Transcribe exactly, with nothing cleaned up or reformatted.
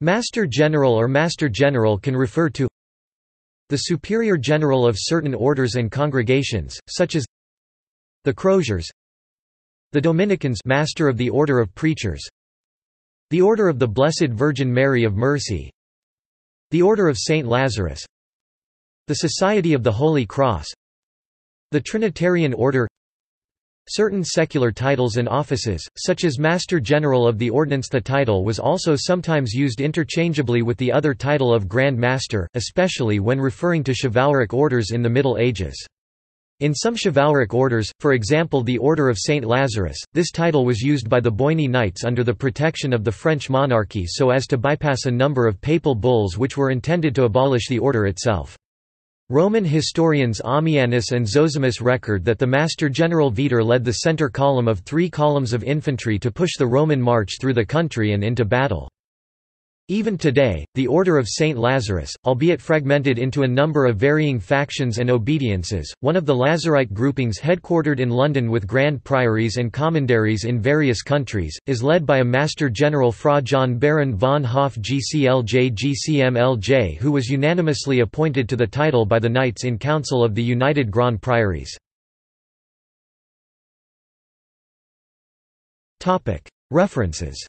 Master General or Master General can refer to the Superior General of certain orders and congregations, such as the Croziers, the Dominicans, Master of the Order of Preachers, the Order of the Blessed Virgin Mary of Mercy, the Order of Saint Lazarus, the Society of the Holy Cross, the Trinitarian Order. Certain secular titles and offices, such as Master General of the Ordnance. The title was also sometimes used interchangeably with the other title of Grand Master, especially when referring to chivalric orders in the Middle Ages. In some chivalric orders, for example the Order of Saint Lazarus, this title was used by the Boigny Knights under the protection of the French monarchy so as to bypass a number of papal bulls which were intended to abolish the order itself. Roman historians Ammianus and Zosimus record that the Master General Vietor led the center column of three columns of infantry to push the Roman march through the country and into battle. Even today, the Order of Saint Lazarus, albeit fragmented into a number of varying factions and obediences, one of the Lazarite groupings headquartered in London with grand priories and commanderies in various countries, is led by a Master General Fra John Baron von Hoff G C L J G C M L J who was unanimously appointed to the title by the Knights in Council of the United Grand Priories. References.